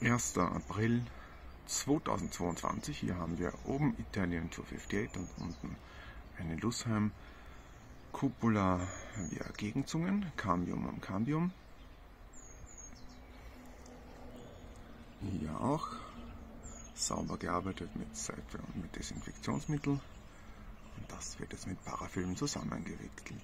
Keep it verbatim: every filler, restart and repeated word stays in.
erster April zweitausendzweiundzwanzig. Hier haben wir oben Italien zweihundertachtundfünfzig und unten eine Lusheim Cupola via Gegenzungen, Cambium am Cambium. Hier auch sauber gearbeitet mit Seife und mit Desinfektionsmittel. Und das wird jetzt mit Parafilm zusammengewickelt.